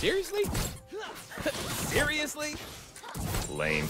Seriously? Seriously? Lame.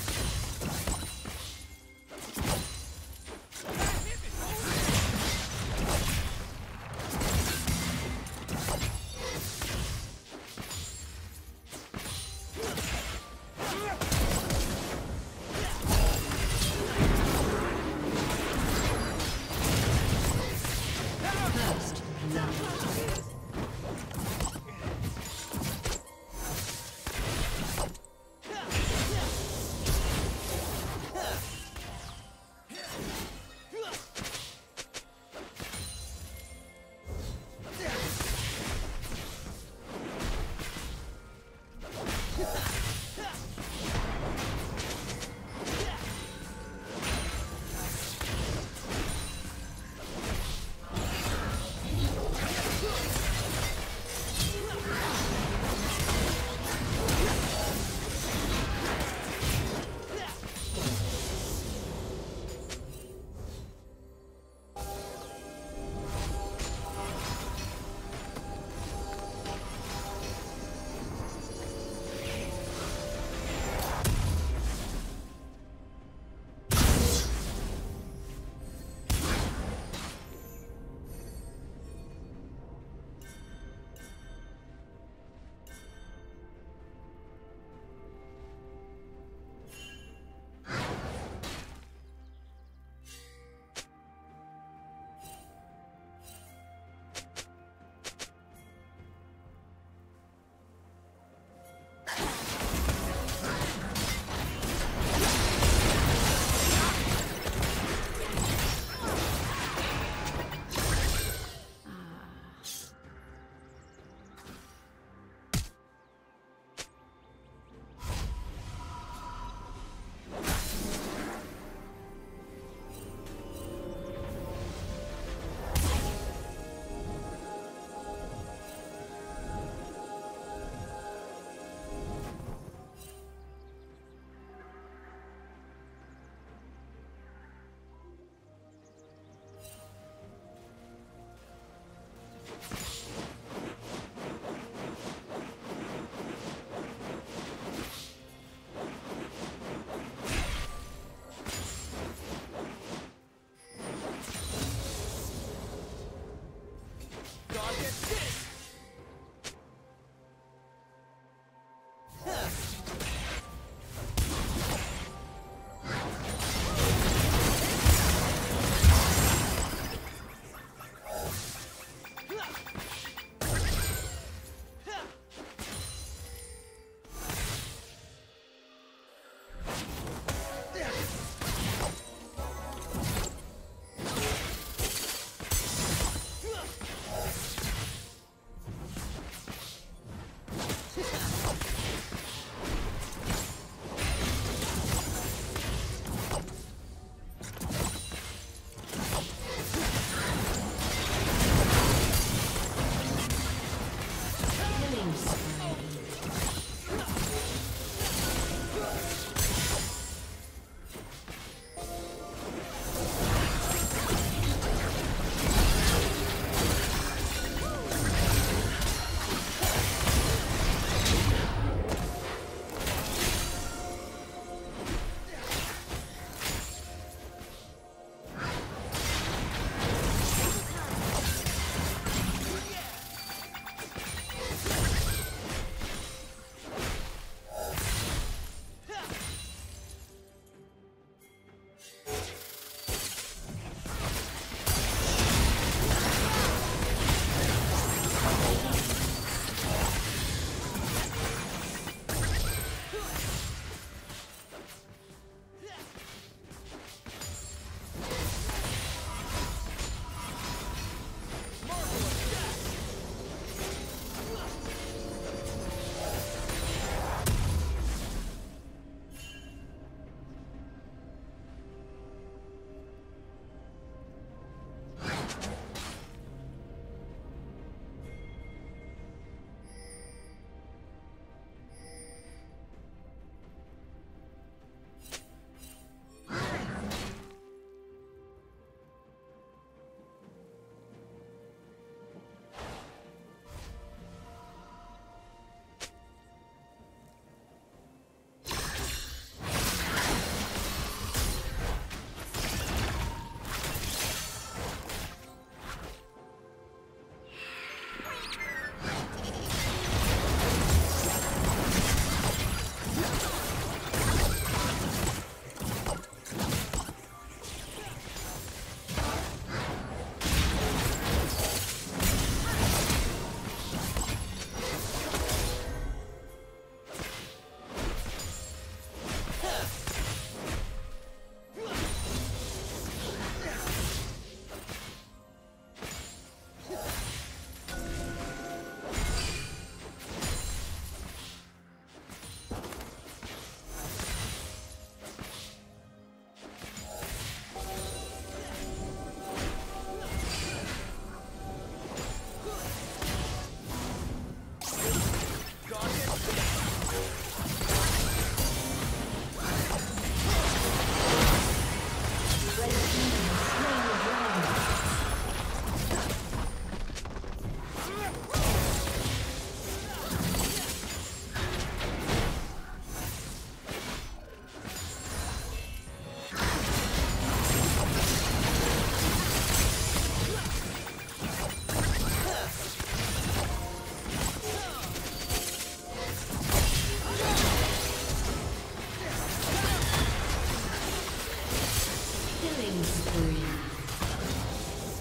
Killing spree.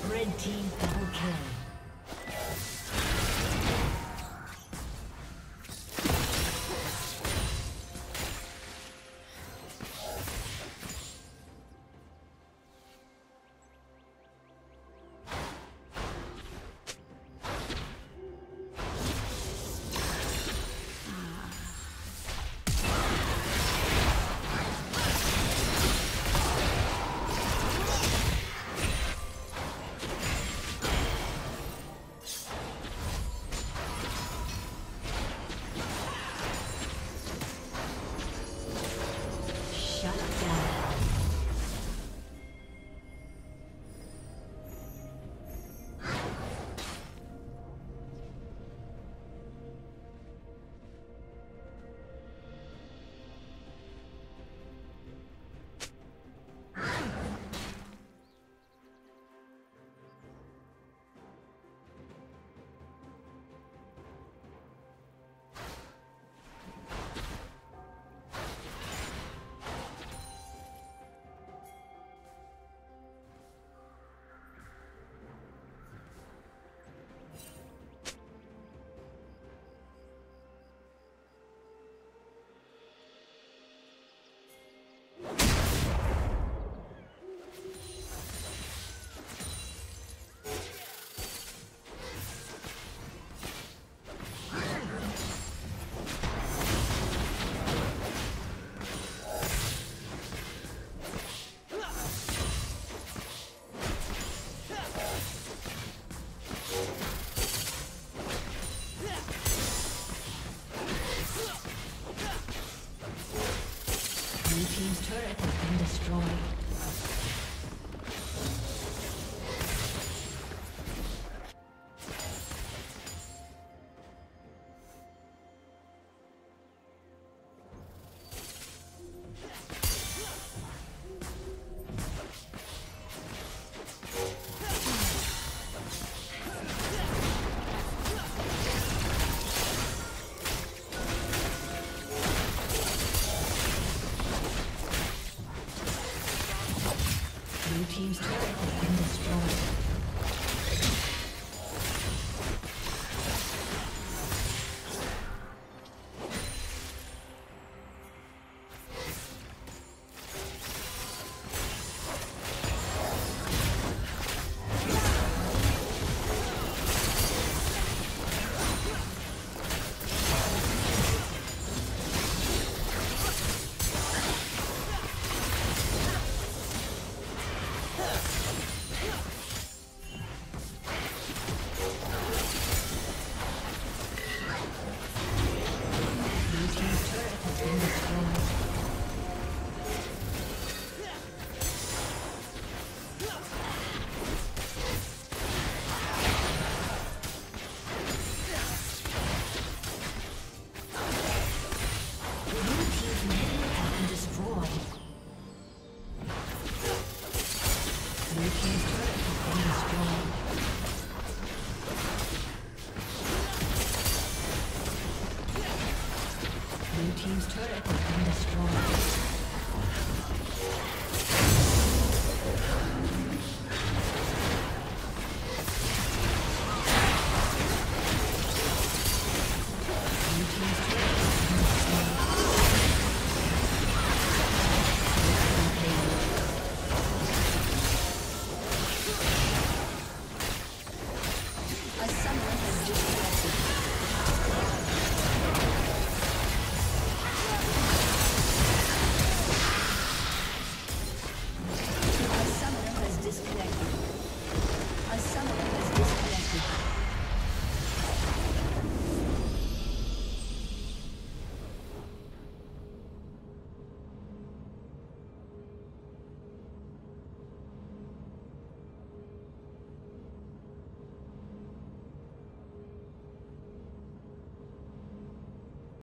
Red team double kill. Team's turret has been destroyed. Blue team's turret has been destroyed.